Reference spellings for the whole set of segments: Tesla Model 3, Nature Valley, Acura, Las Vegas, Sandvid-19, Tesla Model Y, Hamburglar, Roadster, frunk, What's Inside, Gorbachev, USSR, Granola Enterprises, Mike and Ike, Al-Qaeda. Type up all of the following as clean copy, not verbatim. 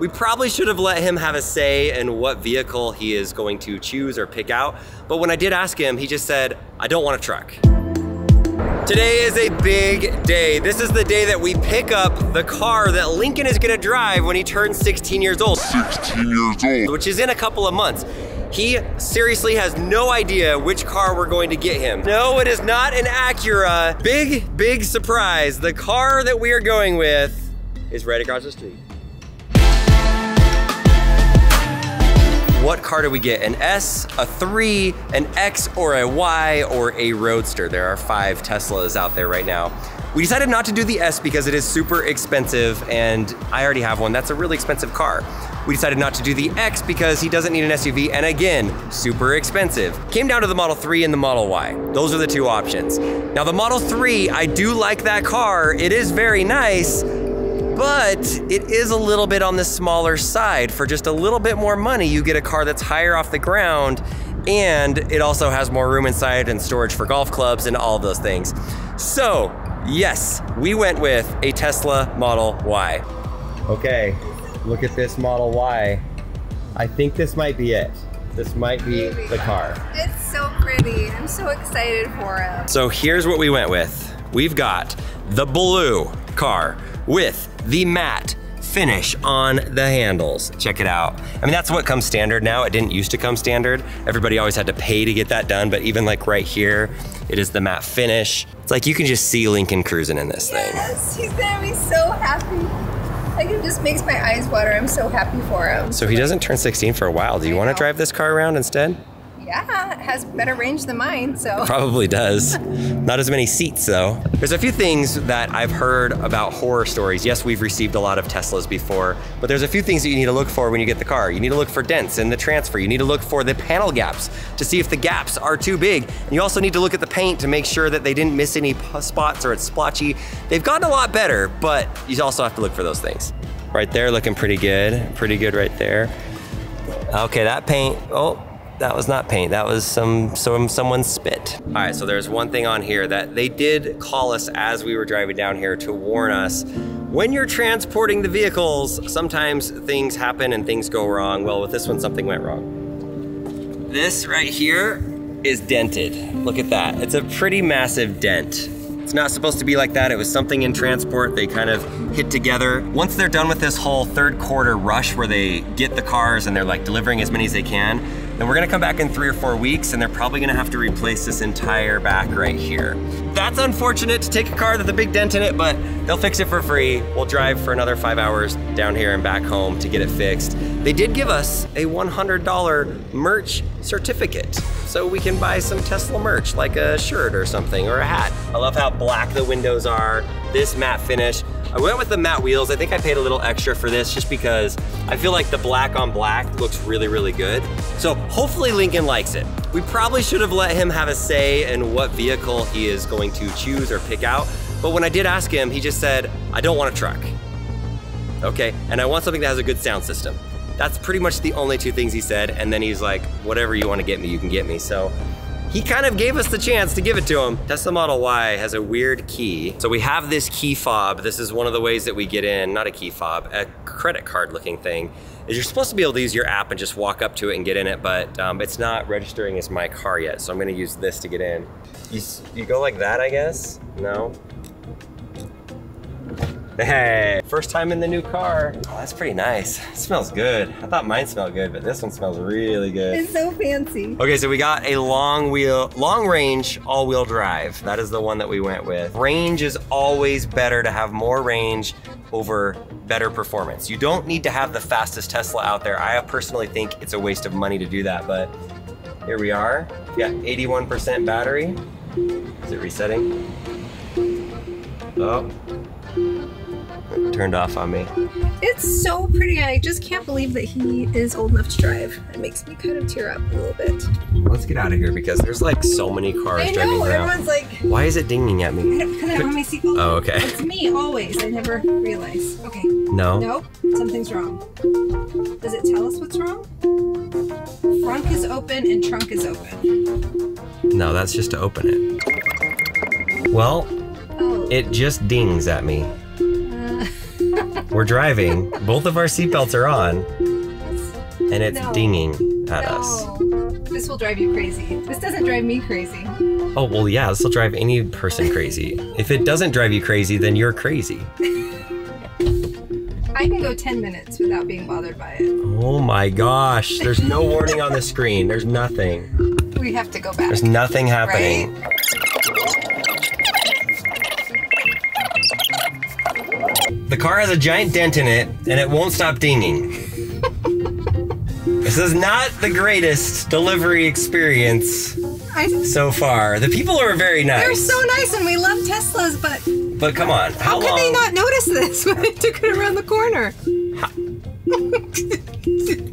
We probably should have let him have a say in what vehicle he is going to choose or pick out, but when I did ask him, he just said, I don't want a truck. Today is a big day. This is the day that we pick up the car that Lincoln is gonna drive when he turns 16 years old. 16 years old. Which is in a couple of months. He seriously has no idea which car we're going to get him. No, it is not an Acura. Big, big surprise. The car that we are going with is right across the street. What car do we get? An S, a 3, an X, or a Y, or a Roadster? There are 5 Teslas out there right now. We decided not to do the S because it is super expensive and I already have one. That's a really expensive car. We decided not to do the X because he doesn't need an SUV and again, super expensive. Came down to the Model 3 and the Model Y. Those are the two options. Now the Model 3, I do like that car. It is very nice. But it is a little bit on the smaller side. For just a little bit more money, you get a car that's higher off the ground and it also has more room inside and storage for golf clubs and all those things. So, yes, we went with a Tesla Model Y. Okay, look at this Model Y. I think this might be it. This might be the car. It's so pretty. I'm so excited for it. So here's what we went with. We've got the blue car with the matte finish on the handles. Check it out. I mean, that's what comes standard now. It didn't used to come standard. Everybody always had to pay to get that done, but even like right here, it is the matte finish. It's like you can just see Lincoln cruising in this thing. Yes, he's gonna be so happy. Like it just makes my eyes water. I'm so happy for him. So he doesn't turn 16 for a while. Do you want to drive this car around instead? Yeah, it has better range than mine, so. It probably does. Not as many seats, though. There's a few things that I've heard about horror stories. Yes, we've received a lot of Teslas before, but there's a few things that you need to look for when you get the car. You need to look for dents in the transfer. You need to look for the panel gaps to see if the gaps are too big. And you also need to look at the paint to make sure that they didn't miss any spots or it's splotchy. They've gotten a lot better, but you also have to look for those things. Right there, looking pretty good right there. Okay, that paint, oh. That was not paint, that was someone's spit. All right, so there's one thing on here that they did call us as we were driving down here to warn us. When you're transporting the vehicles, sometimes things happen and things go wrong. Well, with this one, something went wrong. This right here is dented. Look at that, it's a pretty massive dent. It's not supposed to be like that. It was something in transport. They kind of hit together. Once they're done with this whole third quarter rush where they get the cars and they're like delivering as many as they can, then we're gonna come back in 3 or 4 weeks and they're probably gonna have to replace this entire back right here. That's unfortunate to take a car with a big dent in it, but they'll fix it for free. We'll drive for another 5 hours down here and back home to get it fixed. They did give us a $100 merch certificate so we can buy some Tesla merch like a shirt or something or a hat. I love how black the windows are, this matte finish. I went with the matte wheels. I think I paid a little extra for this just because I feel like the black on black looks really, really good. So hopefully Lincoln likes it. We probably should have let him have a say in what vehicle he is going to choose or pick out. But when I did ask him, he just said, I don't want a truck. Okay, and I want something that has a good sound system. That's pretty much the only 2 things he said. And then he's like, whatever you want to get me, you can get me. So he kind of gave us the chance to give it to him. Tesla Model Y has a weird key. So we have this key fob. This is one of the ways that we get in, not a key fob, a credit card looking thing. Is you're supposed to be able to use your app and just walk up to it and get in it, but it's not registering as my car yet. So I'm gonna use this to get in. You go like that, I guess? No? Hey, first time in the new car. Oh, that's pretty nice. It smells good. I thought mine smelled good, but this one smells really good. It's so fancy. Okay, so we got a long range all-wheel drive. That is the one that we went with. Range is always better to have more range over better performance. You don't need to have the fastest Tesla out there. I personally think it's a waste of money to do that, but here we are. We got 81% battery. Is it resetting? Oh. It turned off on me. It's so pretty. I just can't believe that he is old enough to drive. It makes me kind of tear up a little bit. Let's get out of here because there's like so many cars driving around. Everyone's like, why is it dinging at me? Because I don't have my seatbelt. Oh, okay. It's me always. I never realize. Okay. No. Nope. Something's wrong. Does it tell us what's wrong? Frunk is open and trunk is open. No, that's just to open it. Well, it just dings at me. We're driving, both of our seatbelts are on, and it's dinging at us. This will drive you crazy. This doesn't drive me crazy. Oh, well, yeah, this will drive any person crazy. If it doesn't drive you crazy, then you're crazy. I can go 10 minutes without being bothered by it. Oh my gosh, there's no warning on the screen. There's nothing. We have to go back. There's nothing happening. Right? The car has a giant dent in it and it won't stop dinging. This is not the greatest delivery experience so far. The people are very nice. They're so nice and we love Teslas, but come on, how could they not notice this when I took it around the corner?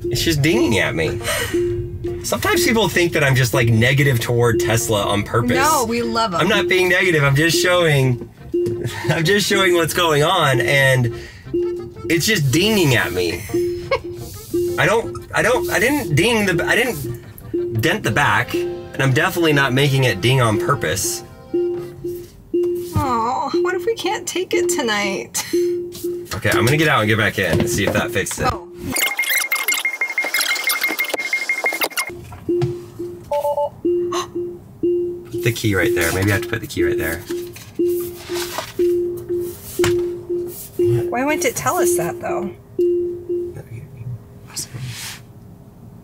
It's just dinging at me. Sometimes people think that I'm just like negative toward Tesla on purpose. No, we love them. I'm not being negative. I'm just showing what's going on, and it's just dinging at me. I didn't dent the back, and I'm definitely not making it ding on purpose. Oh, what if we can't take it tonight? Okay, I'm gonna get out and get back in and see if that fixed it. Oh. Put the key right there. Maybe I have to put the key right there. Why wouldn't it tell us that though?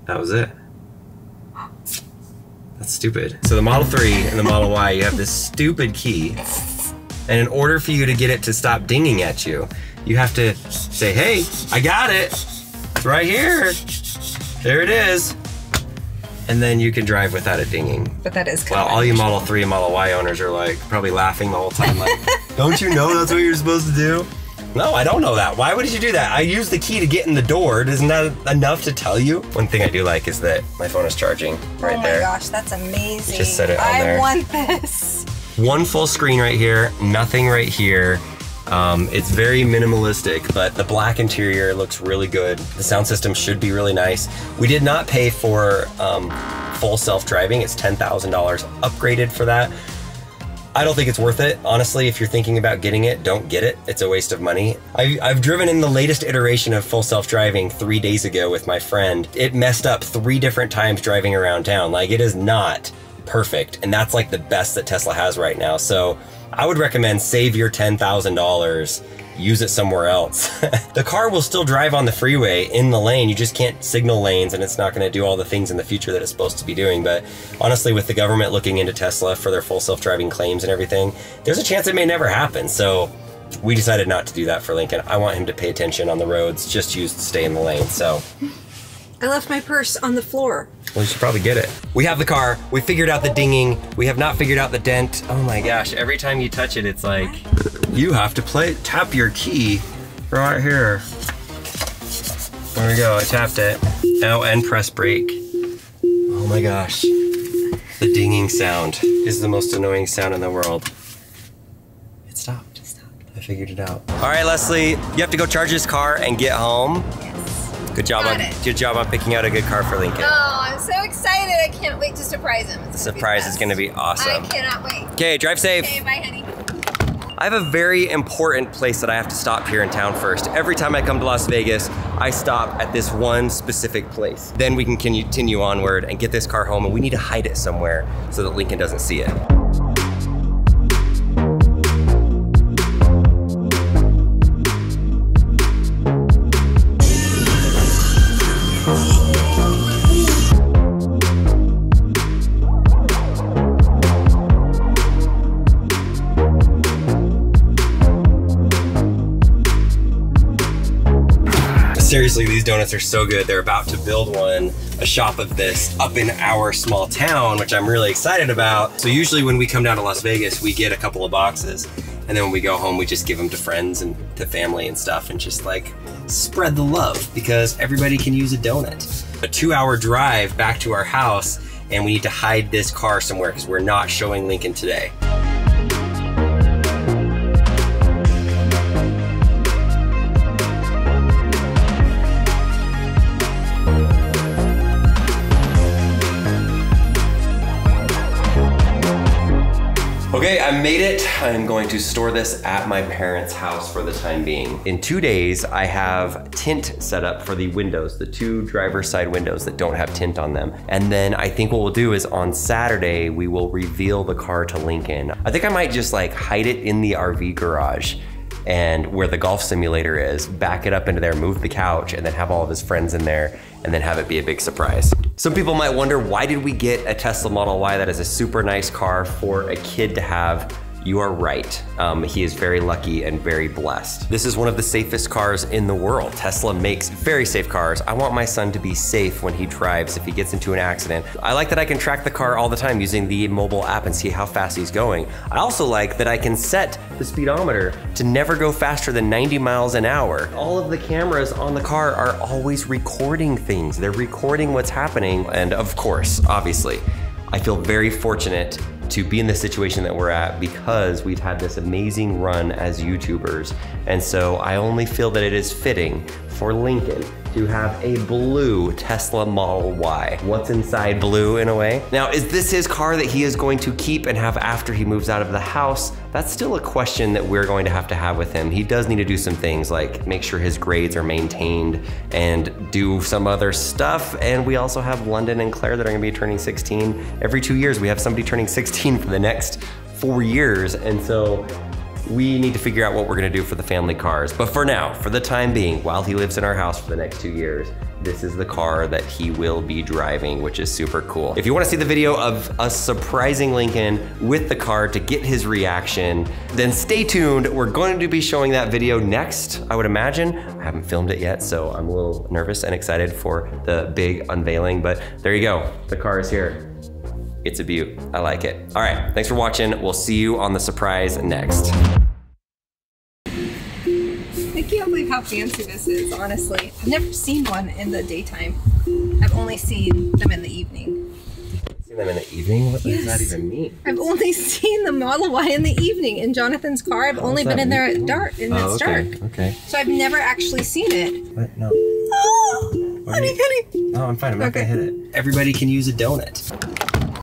That was it. That's stupid. So the Model 3 and the Model Y, you have this stupid key. And in order for you to get it to stop dinging at you, you have to say, hey, I got it. It's right here. There it is. And then you can drive without it dinging. But that is kind of all you Model 3 and Model Y owners are like probably laughing the whole time. Like, don't you know that's what you're supposed to do? No, I don't know that. Why would you do that? I used the key to get in the door. Isn't that enough to tell you? One thing I do like is that my phone is charging right there. Oh my gosh, that's amazing. Just set it on there. I want this. One full screen right here, nothing right here. It's very minimalistic, but the black interior looks really good. The sound system should be really nice. We did not pay for full self-driving. It's $10,000 upgraded for that. I don't think it's worth it. Honestly, if you're thinking about getting it, don't get it. It's a waste of money. I've driven in the latest iteration of full self-driving 3 days ago with my friend. It messed up 3 different times driving around town. Like, it is not perfect. And that's like the best that Tesla has right now. So I would recommend save your $10,000, use it somewhere else. The car will still drive on the freeway in the lane. You just can't signal lanes, and it's not going to do all the things in the future that it's supposed to be doing. But honestly, with the government looking into Tesla for their full self-driving claims and everything, there's a chance it may never happen. So we decided not to do that for Lincoln. I want him to pay attention on the roads, just stay in the lane. So I left my purse on the floor. Well, you should probably get it. We have the car. We figured out the dinging. We have not figured out the dent. Oh my gosh, every time you touch it, it's like, you have to tap your key right here. There we go, I tapped it. Oh, and press brake. Oh my gosh. The dinging sound is the most annoying sound in the world. It stopped. It stopped. I figured it out. All right, Leslie, you have to go charge this car and get home. Good job on picking out a good car for Lincoln. Oh, I'm so excited. I can't wait to surprise him. The surprise is going to be awesome. I cannot wait. Okay, drive safe. Okay, bye, honey. I have a very important place that I have to stop here in town first. Every time I come to Las Vegas, I stop at this one specific place. Then we can continue onward and get this car home, and we need to hide it somewhere so that Lincoln doesn't see it. Seriously, these donuts are so good. They're about to build a shop of this up in our small town, which I'm really excited about. So usually when we come down to Las Vegas, we get a couple of boxes. And then when we go home, we just give them to friends and to family and stuff and just like spread the love because everybody can use a donut. A 2-hour drive back to our house, and we need to hide this car somewhere because we're not showing Lincoln today. Okay, I made it. I am going to store this at my parents' house for the time being. In 2 days, I have tint set up for the windows, the two driver's side windows that don't have tint on them. And then I think what we'll do is on Saturday, we will reveal the car to Lincoln. I think I might just like hide it in the RV garage and where the golf simulator is, back it up into there, move the couch, and then have all of his friends in there, and then have it be a big surprise. Some people might wonder, why did we get a Tesla Model Y? That is a super nice car for a kid to have. You are right. He is very lucky and very blessed. This is one of the safest cars in the world. Tesla makes very safe cars. I want my son to be safe when he drives if he gets into an accident. I like that I can track the car all the time using the mobile app and see how fast he's going. I also like that I can set the speedometer to never go faster than 90 miles an hour. All of the cameras on the car are always recording things. They're recording what's happening. And of course, obviously, I feel very fortunate to be in the situation that we're at because we've had this amazing run as YouTubers. And so I only feel that it is fitting for Lincoln to have a blue Tesla Model Y. What's inside blue in a way? Now, is this his car that he is going to keep and have after he moves out of the house? That's still a question that we're going to have with him. He does need to do some things like make sure his grades are maintained and do some other stuff. And we also have London and Claire that are gonna be turning 16. Every 2 years, we have somebody turning 16 for the next 4 years. And so, we need to figure out what we're gonna do for the family cars. But for now, for the time being, while he lives in our house for the next 2 years, this is the car that he will be driving, which is super cool. If you wanna see the video of us surprising Lincoln with the car to get his reaction, then stay tuned. We're going to be showing that video next, I would imagine. I haven't filmed it yet, so I'm a little nervous and excited for the big unveiling, but there you go. The car is here. It's a beaut. I like it. All right, thanks for watching. We'll see you on the surprise next. I can't believe how fancy this is, honestly. I've never seen one in the daytime. I've only seen them in the evening. Seen them in the evening? What does that even mean? I've only seen the Model Y in the evening in Jonathan's car. I've only been in there at dark, and it's dark. Okay. So I've never actually seen it. What? No. Oh, honey, honey. No, I'm fine. I'm not gonna hit it. Everybody can use a donut.